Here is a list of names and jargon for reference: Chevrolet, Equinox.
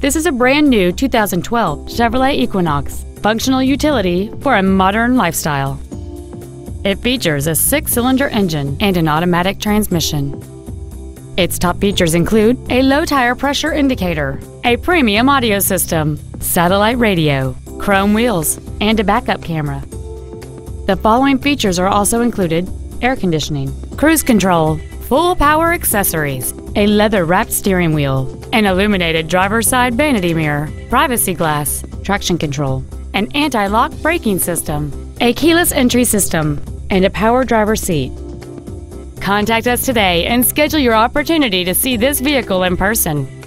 This is a brand new 2012 Chevrolet Equinox, functional utility for a modern lifestyle. It features a 6-cylinder engine and an automatic transmission. Its top features include a low tire pressure indicator, a premium audio system, satellite radio, chrome wheels, and a backup camera. The following features are also included: air conditioning, cruise control, full power accessories, a leather-wrapped steering wheel, an illuminated driver's side vanity mirror, privacy glass, traction control, an anti-lock braking system, a keyless entry system, and a power driver's seat. Contact us today and schedule your opportunity to see this vehicle in person.